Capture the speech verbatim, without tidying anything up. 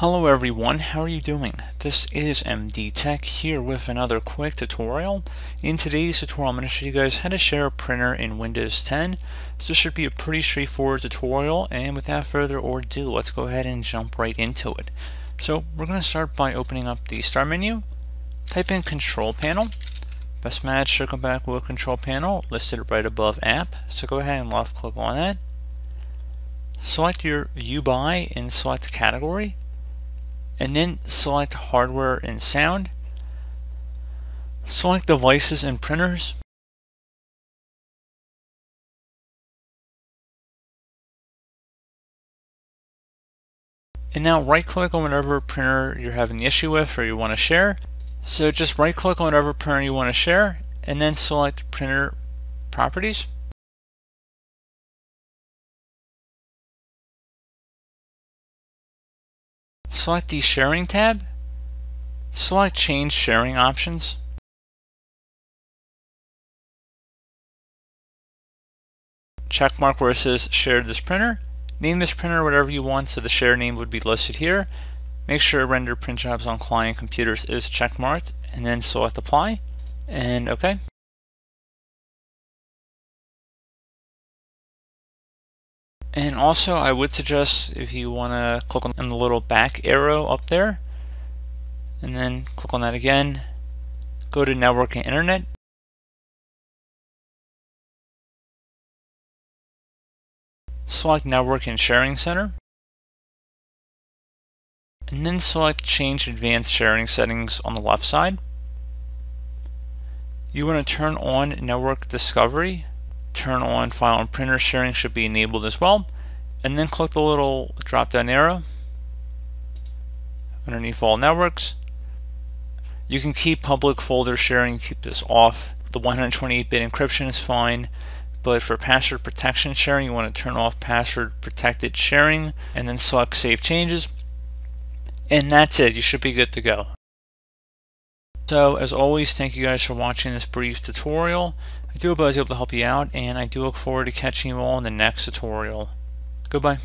Hello everyone, how are you doing? This is M D Tech here with another quick tutorial. In today's tutorial I'm going to show you guys how to share a printer in Windows ten. So this should be a pretty straightforward tutorial, and without further ado, let's go ahead and jump right into it. So we're going to start by opening up the Start menu, type in Control Panel, best match, circle back with Control Panel, listed right above App, so go ahead and left click on that. Select your U B I and select Category, and then select Hardware and Sound. Select Devices and Printers. And now right click on whatever printer you're having the issue with or you want to share. So just right click on whatever printer you want to share and then select Printer Properties. Select the Sharing tab, select Change Sharing Options, check mark where it says Share this printer, name this printer whatever you want, so the share name would be listed here, make sure Render Print Jobs on Client Computers is check marked, and then select Apply, and OK. And also, I would suggest if you want to click on the little back arrow up there, and then click on that again, go to Network and Internet. Select Network and Sharing Center. And then select Change Advanced Sharing Settings on the left side. You want to turn on Network Discovery. Turn on File and Printer Sharing should be enabled as well, and then click the little drop down arrow underneath All Networks. You can keep public folder sharing, keep this off. The one hundred twenty-eight bit encryption is fine, but for password protection sharing you want to turn off password protected sharing and then select Save Changes, and that's it. You should be good to go. So as always, thank you guys for watching this brief tutorial. I do hope I was able to help you out, and I do look forward to catching you all in the next tutorial. Goodbye.